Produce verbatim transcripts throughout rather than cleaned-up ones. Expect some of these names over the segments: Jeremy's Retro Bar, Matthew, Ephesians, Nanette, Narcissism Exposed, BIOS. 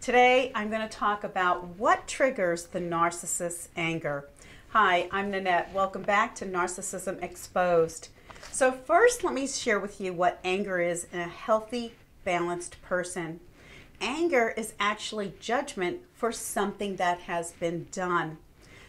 Today, I'm going to talk about what triggers the narcissist's anger. Hi, I'm Nanette. Welcome back to Narcissism Exposed. So first, let me share with you what anger is in a healthy, balanced person. Anger is actually judgment for something that has been done.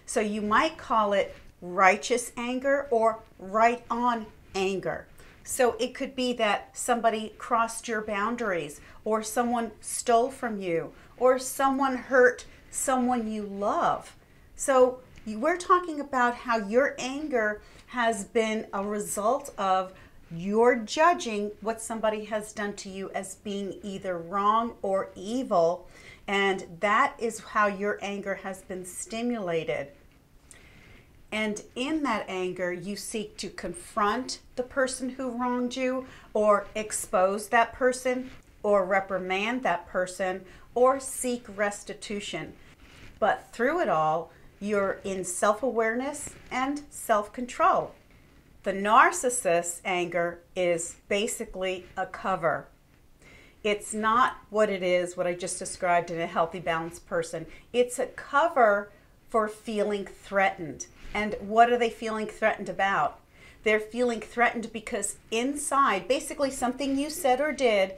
So you might call it righteous anger or right on anger. So it could be that somebody crossed your boundaries, or someone stole from you, or someone hurt someone you love. So we're talking about how your anger has been a result of your judging what somebody has done to you as being either wrong or evil, and that is how your anger has been stimulated. And in that anger, you seek to confront the person who wronged you, or expose that person, or reprimand that person, or seek restitution. But through it all, you're in self-awareness and self-control. The narcissist's anger is basically a cover. It's not what it is, what I just described in a healthy, balanced person. It's a cover for feeling threatened. And what are they feeling threatened about? They're feeling threatened because inside, basically something you said or did,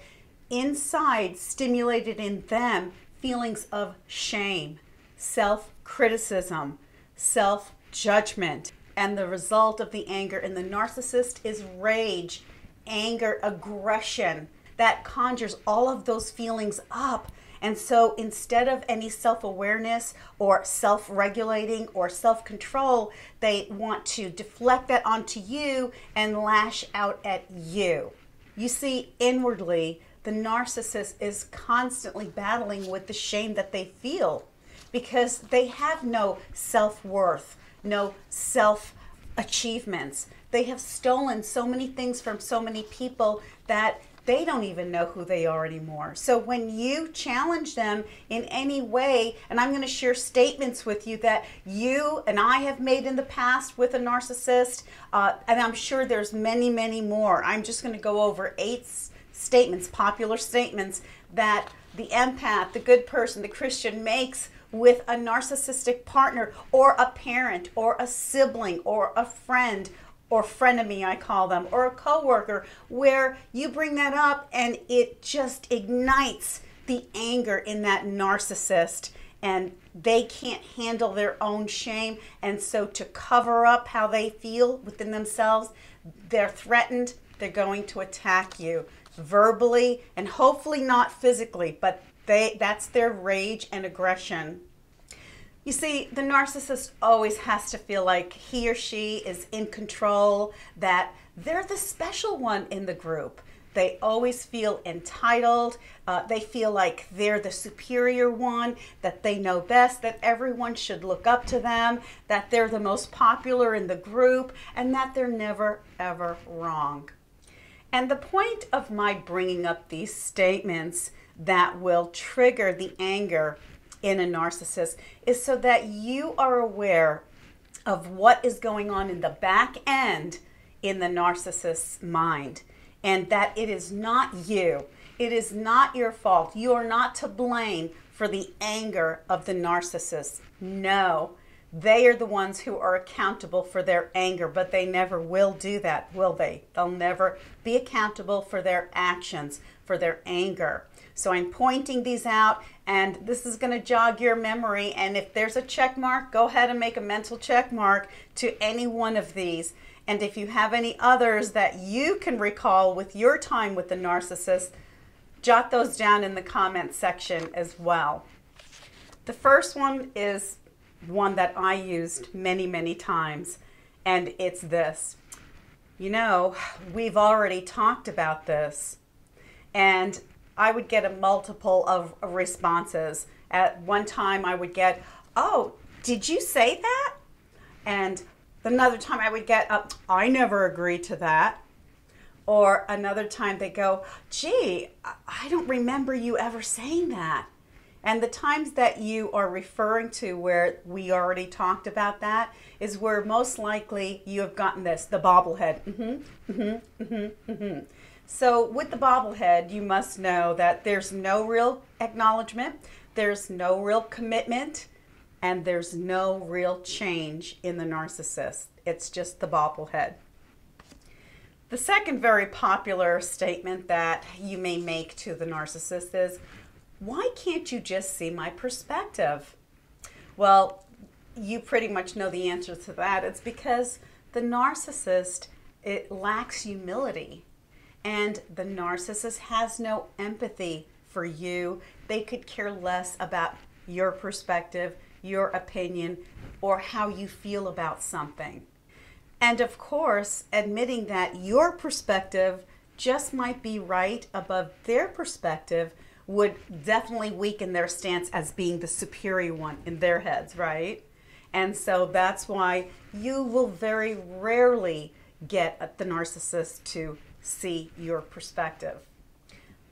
inside stimulated in them feelings of shame, self-criticism, self-judgment. And the result of the anger in the narcissist is rage, anger, aggression. That conjures all of those feelings up. And so instead of any self-awareness or self-regulating or self-control, they want to deflect that onto you and lash out at you. You see, inwardly, the narcissist is constantly battling with the shame that they feel because they have no self-worth, no self-achievements. They have stolen so many things from so many people that they don't even know who they are anymore. So when you challenge them in any way, and I'm going to share statements with you that you and I have made in the past with a narcissist, uh, and I'm sure there's many, many more. I'm just going to go over eight statements, popular statements, that the empath, the good person, the Christian makes with a narcissistic partner or a parent or a sibling or a friend, or frenemy, I call them, or a coworker, where you bring that up and it just ignites the anger in that narcissist, and they can't handle their own shame, and so to cover up how they feel within themselves, they're threatened, they're going to attack you verbally and hopefully not physically, but they that's their rage and aggression. You see, the narcissist always has to feel like he or she is in control, that they're the special one in the group. They always feel entitled. Uh, they feel like they're the superior one, that they know best, that everyone should look up to them, that they're the most popular in the group, and that they're never, ever wrong. And the point of my bringing up these statements that will trigger the anger in a narcissist is so that you are aware of what is going on in the back end in the narcissist's mind, and that it is not you. It is not your fault. You are not to blame for the anger of the narcissist. No, they are the ones who are accountable for their anger, but they never will do that, will they? They'll never be accountable for their actions, for their anger. So I'm pointing these out, and this is going to jog your memory, and if there's a check mark, go ahead and make a mental check mark to any one of these. And if you have any others that you can recall with your time with the narcissist, jot those down in the comment section as well. The first one is one that I used many, many times, and it's this. You know, we've already talked about this. And I would get a multiple of responses. At one time I would get, oh, did you say that? And another time I would get, oh, I never agreed to that. Or another time they go, gee, I don't remember you ever saying that. And the times that you are referring to where we already talked about that is where most likely you have gotten this, the bobblehead. Mm-hmm, mm-hmm, mm-hmm, mm-hmm. So with the bobblehead, you must know that there's no real acknowledgement, there's no real commitment, and there's no real change in the narcissist. It's just the bobblehead. The second very popular statement that you may make to the narcissist is, why can't you just see my perspective? Well, you pretty much know the answer to that. It's because the narcissist, it lacks humility, and the narcissist has no empathy for you. They could care less about your perspective, your opinion, or how you feel about something. And of course, admitting that your perspective just might be right above their perspective would definitely weaken their stance as being the superior one in their heads, right? And so that's why you will very rarely get the narcissist to see your perspective.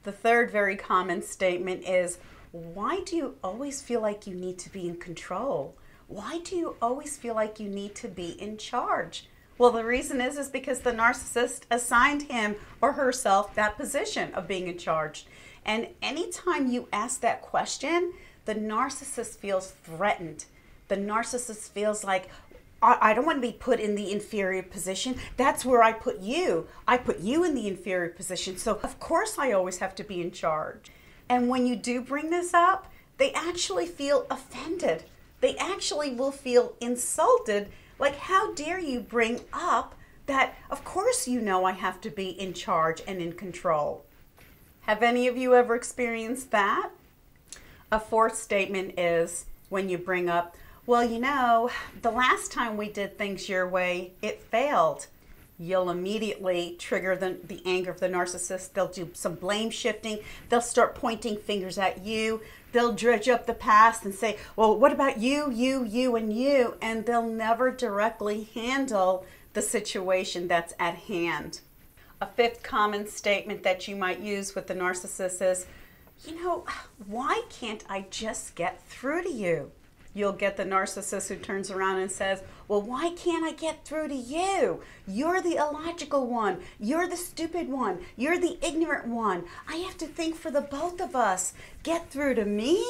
The third very common statement is, why do you always feel like you need to be in control? Why do you always feel like you need to be in charge? Well, the reason is, is because the narcissist assigned him or herself that position of being in charge. And anytime you ask that question, the narcissist feels threatened. The narcissist feels like, I don't want to be put in the inferior position. That's where I put you. I put you in the inferior position. So of course I always have to be in charge. And when you do bring this up, they actually feel offended. They actually will feel insulted. Like, how dare you bring up that, of course you know I have to be in charge and in control. Have any of you ever experienced that? A fourth statement is when you bring up, well, you know, the last time we did things your way, it failed. You'll immediately trigger the, the anger of the narcissist. They'll do some blame shifting. They'll start pointing fingers at you. They'll dredge up the past and say, well, what about you, you, you, and you? And they'll never directly handle the situation that's at hand. A fifth common statement that you might use with the narcissist is, you know, why can't I just get through to you? You'll get the narcissist who turns around and says, well, why can't I get through to you? You're the illogical one. You're the stupid one. You're the ignorant one. I have to think for the both of us. Get through to me?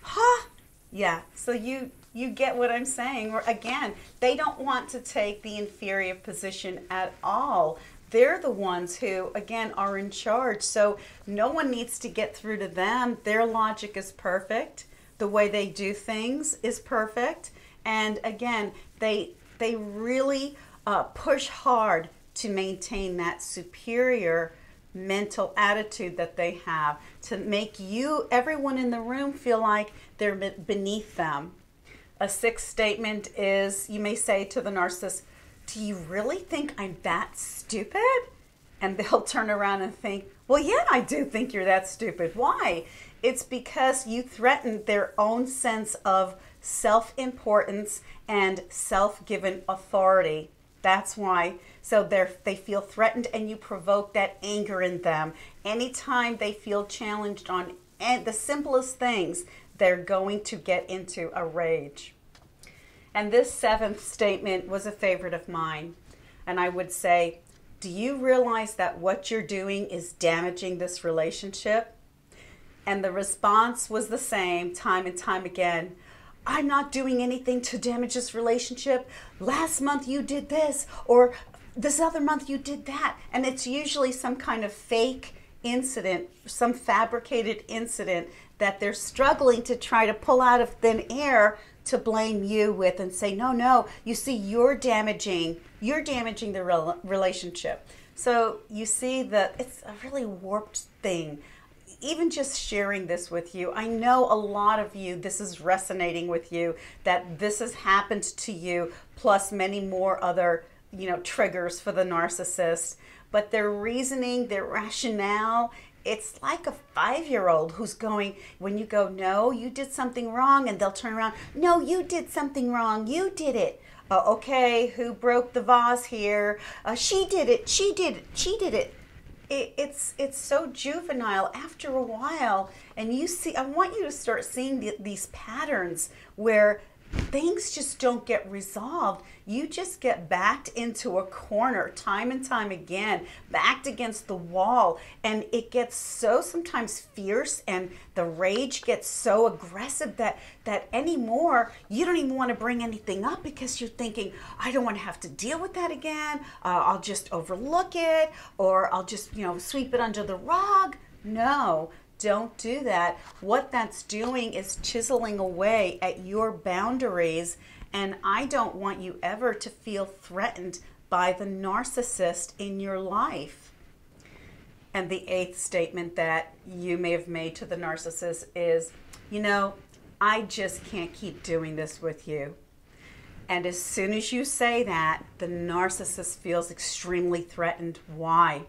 Huh? Yeah, so you, you get what I'm saying. Again, they don't want to take the inferior position at all. They're the ones who, again, are in charge. So no one needs to get through to them. Their logic is perfect. The way they do things is perfect, and again, they they really uh, push hard to maintain that superior mental attitude that they have, to make you, everyone in the room, feel like they're beneath them. A sixth statement is, you may say to the narcissist, do you really think I'm that stupid? And they'll turn around and think, well, yeah, I do think you're that stupid. Why? It's because you threatened their own sense of self-importance and self-given authority. That's why. So they're, they feel threatened, and you provoke that anger in them. Anytime they feel challenged on the simplest things, they're going to get into a rage. And this seventh statement was a favorite of mine. And I would say, do you realize that what you're doing is damaging this relationship? And the response was the same time and time again. I'm not doing anything to damage this relationship. Last month you did this, or this other month you did that. And it's usually some kind of fake incident, some fabricated incident that they're struggling to try to pull out of thin air to blame you with and say, no, no, you see, you're damaging, you're damaging the rel- relationship. So you see that it's a really warped thing. Even just sharing this with you, I know a lot of you, this is resonating with you, that this has happened to you, plus many more other, you know, triggers for the narcissist. But their reasoning, their rationale, it's like a five-year-old who's going, when you go, no, you did something wrong, and they'll turn around, no, you did something wrong, you did it. Uh, okay, who broke the vase here? Uh, she did it, she did it, she did it. It's it's so juvenile after a while, and you see, I want you to start seeing the, these patterns where things just don't get resolved. You just get backed into a corner time and time again, backed against the wall, and it gets so sometimes fierce, and the rage gets so aggressive that that anymore you don't even want to bring anything up, because you're thinking, I don't want to have to deal with that again. Uh, I'll just overlook it, or I'll just, you know, sweep it under the rug. No. Don't do that. What that's doing is chiseling away at your boundaries, and I don't want you ever to feel threatened by the narcissist in your life. And the eighth statement that you may have made to the narcissist is, you know, I just can't keep doing this with you. And as soon as you say that, the narcissist feels extremely threatened. Why?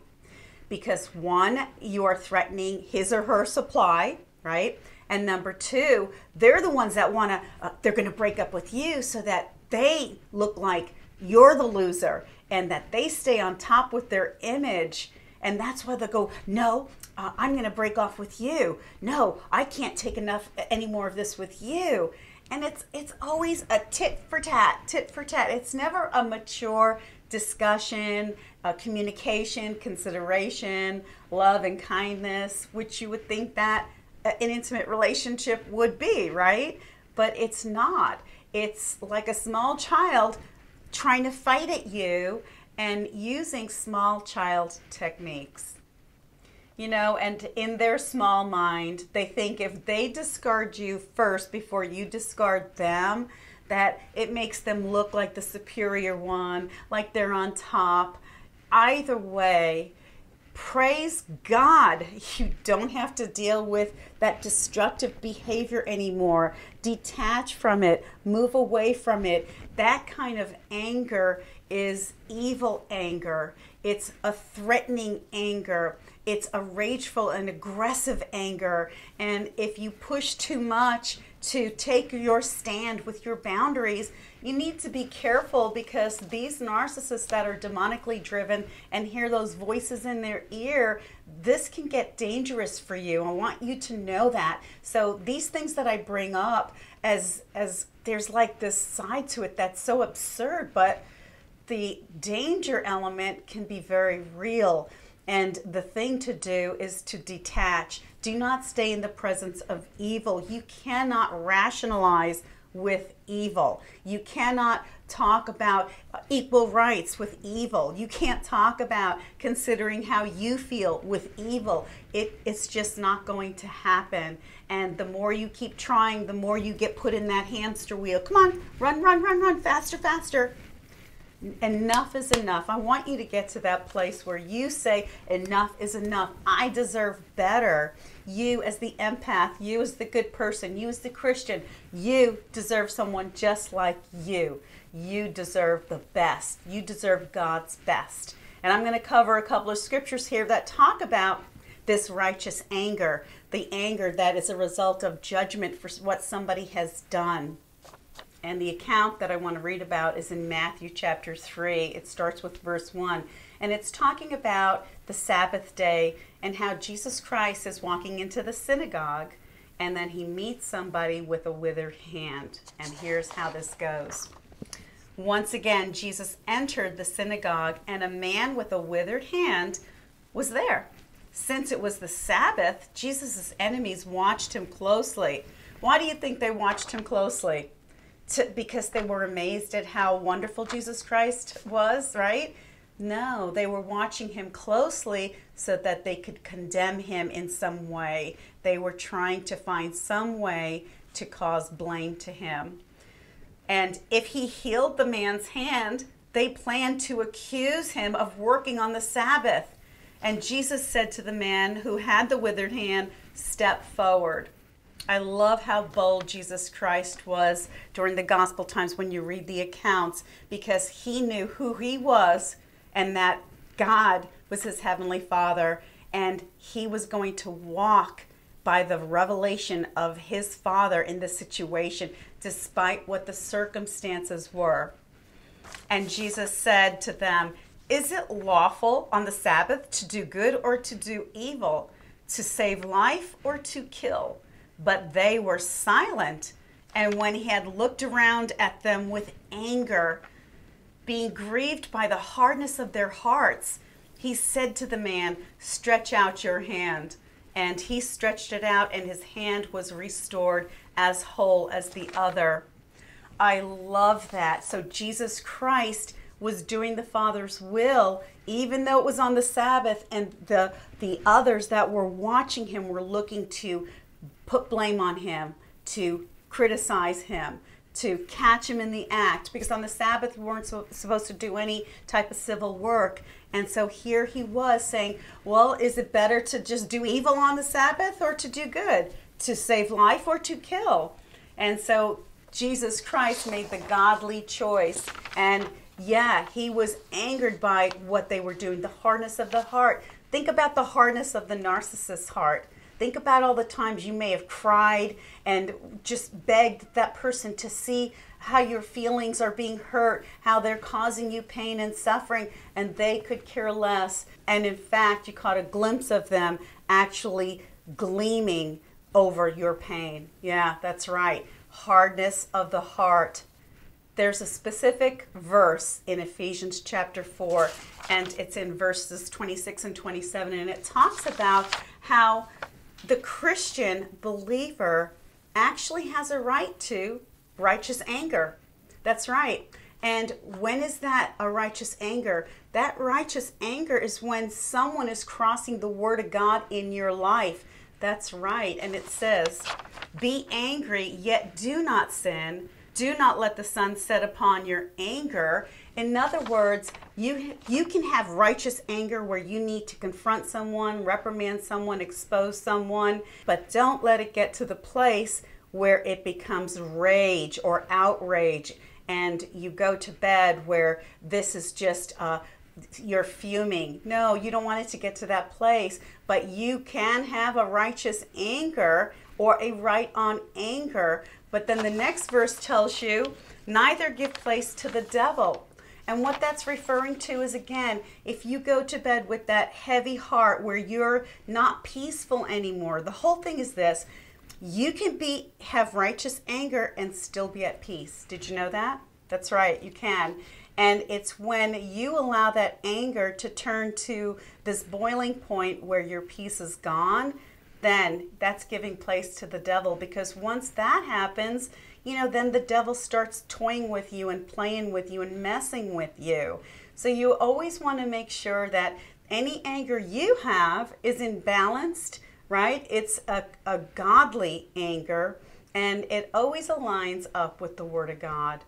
Because one, you are threatening his or her supply, right? And number two, they're the ones that want to, uh, they're going to break up with you so that they look like you're the loser, and that they stay on top with their image. And that's why they go, no, uh, I'm going to break off with you. No, I can't take enough any more of this with you. And it's, it's always a tit for tat, tit for tat. It's never a mature discussion, uh, communication, consideration, love and kindness, which you would think that an intimate relationship would be, right? But it's not. It's like a small child trying to fight at you and using small child techniques. You know, and in their small mind, they think if they discard you first before you discard them, that it makes them look like the superior one, like they're on top. Either way, praise God, you don't have to deal with that destructive behavior anymore. Detach from it, move away from it. That kind of anger is evil anger. It's a threatening anger. It's a rageful and aggressive anger. And if you push too much to take your stand with your boundaries, you need to be careful, because these narcissists that are demonically driven and hear those voices in their ear, this can get dangerous for you. I want you to know that. So these things that I bring up, as as there's like this side to it that's so absurd, but the danger element can be very real. And the thing to do is to detach. Do not stay in the presence of evil. You cannot rationalize with evil. You cannot talk about equal rights with evil. You can't talk about considering how you feel with evil. It, it's just not going to happen. And the more you keep trying, the more you get put in that hamster wheel. Come on, run, run, run, run, faster, faster. Enough is enough. I want you to get to that place where you say, enough is enough. I deserve better. You as the empath, you as the good person, you as the Christian, you deserve someone just like you. You deserve the best. You deserve God's best. And I'm going to cover a couple of scriptures here that talk about this righteous anger, the anger that is a result of judgment for what somebody has done. And the account that I want to read about is in Matthew chapter three. It starts with verse one. And it's talking about the Sabbath day and how Jesus Christ is walking into the synagogue. And then he meets somebody with a withered hand. And here's how this goes. Once again, Jesus entered the synagogue, and a man with a withered hand was there. Since it was the Sabbath, Jesus' enemies watched him closely. Why do you think they watched him closely? To, because they were amazed at how wonderful Jesus Christ was, right? No, they were watching him closely so that they could condemn him in some way. They were trying to find some way to cause blame to him. And if he healed the man's hand, they planned to accuse him of working on the Sabbath. And Jesus said to the man who had the withered hand, "Step forward." I love how bold Jesus Christ was during the gospel times when you read the accounts, because he knew who he was and that God was his heavenly Father, and he was going to walk by the revelation of his Father in this situation, despite what the circumstances were. And Jesus said to them, "Is it lawful on the Sabbath to do good or to do evil, to save life or to kill?" But they were silent and when he had looked around at them with anger, being grieved by the hardness of their hearts, he said to the man, "Stretch out your hand." And he stretched it out, and his hand was restored as whole as the other. I love that. So Jesus Christ was doing the Father's will, even though it was on the Sabbath, and the, the others that were watching him were looking to put blame on him, to criticize him, to catch him in the act, because on the Sabbath we weren't so, supposed to do any type of civil work. And so here he was saying, well, is it better to just do evil on the Sabbath or to do good, to save life or to kill? And so Jesus Christ made the godly choice. And yeah, he was angered by what they were doing, the hardness of the heart. Think about the hardness of the narcissist's heart. Think about all the times you may have cried and just begged that person to see how your feelings are being hurt, how they're causing you pain and suffering, and they could care less. And in fact, you caught a glimpse of them actually gleaming over your pain. Yeah, that's right. Hardness of the heart. There's a specific verse in Ephesians chapter four, and it's in verses twenty-six and twenty-seven, and it talks about how the Christian believer actually has a right to righteous anger. That's right. And when is that a righteous anger? That righteous anger is when someone is crossing the word of God in your life. That's right. And it says, "Be angry, yet do not sin. Do not let the sun set upon your anger." In other words, you, you can have righteous anger where you need to confront someone, reprimand someone, expose someone, but don't let it get to the place where it becomes rage or outrage and you go to bed where this is just, uh, you're fuming. No, you don't want it to get to that place, but you can have a righteous anger or a right on anger. But then the next verse tells you, "Neither give place to the devil." And what that's referring to is, again, if you go to bed with that heavy heart where you're not peaceful anymore, the whole thing is this: you can be have righteous anger and still be at peace. Did you know that? That's right, you can. And it's when you allow that anger to turn to this boiling point where your peace is gone, then that's giving place to the devil, because once that happens, you know, then the devil starts toying with you and playing with you and messing with you. So you always want to make sure that any anger you have is imbalanced, right? It's a, a godly anger, and it always aligns up with the Word of God.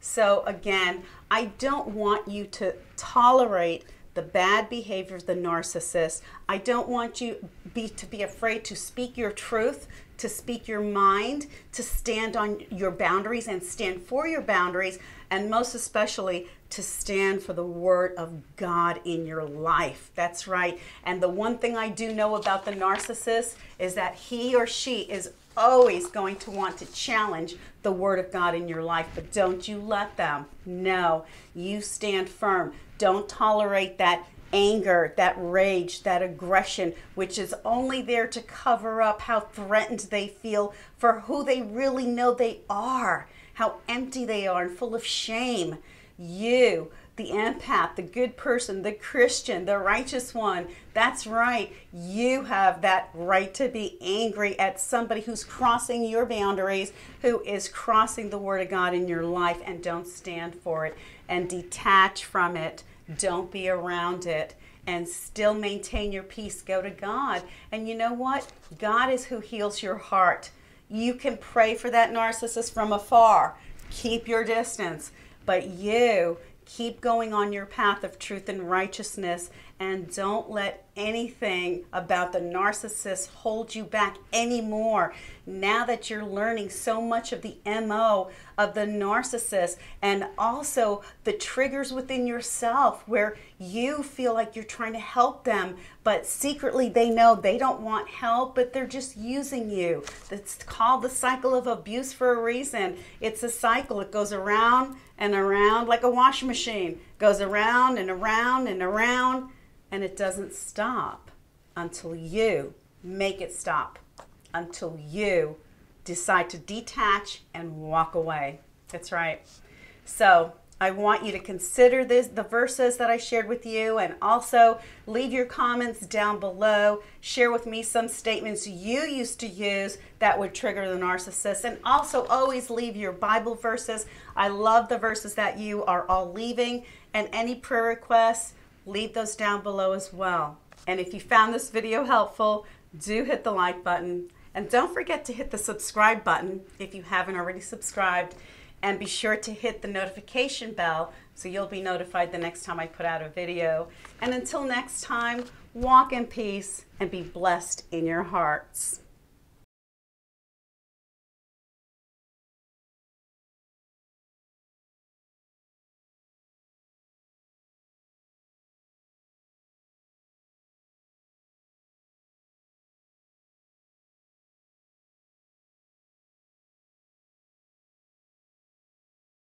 So again, I don't want you to tolerate the bad behavior of the narcissist. I don't want you be, to be afraid to speak your truth, to speak your mind, to stand on your boundaries and stand for your boundaries, and most especially to stand for the Word of God in your life. That's right. And the one thing I do know about the narcissist is that he or she is always going to want to challenge the Word of God in your life, but don't you let them. No, you stand firm. Don't tolerate that anger, that rage, that aggression, which is only there to cover up how threatened they feel for who they really know they are, how empty they are and full of shame. You, the empath, the good person, the Christian, the righteous one, that's right. You have that right to be angry at somebody who's crossing your boundaries, who is crossing the Word of God in your life, and don't stand for it and detach from it. Don't be around it and still maintain your peace. Go to God. And you know what? God is who heals your heart. You can pray for that narcissist from afar. Keep your distance. But you keep going on your path of truth and righteousness, and don't let anything about the narcissist hold you back anymore. Now that you're learning so much of the M O of the narcissist, and also the triggers within yourself where you feel like you're trying to help them, but secretly they know they don't want help, but they're just using you. It's called the cycle of abuse for a reason. It's a cycle. It goes around and around like a washing machine. Goes around and around and around, and it doesn't stop until you make it stop, until you decide to detach and walk away. That's right. So I want you to consider this, the verses that I shared with you, and also leave your comments down below. Share with me some statements you used to use that would trigger the narcissist, and also always leave your Bible verses. I love the verses that you are all leaving, and any prayer requests, leave those down below as well. And if you found this video helpful, do hit the like button, and don't forget to hit the subscribe button if you haven't already subscribed. And be sure to hit the notification bell so you'll be notified the next time I put out a video. And until next time, walk in peace and be blessed in your hearts.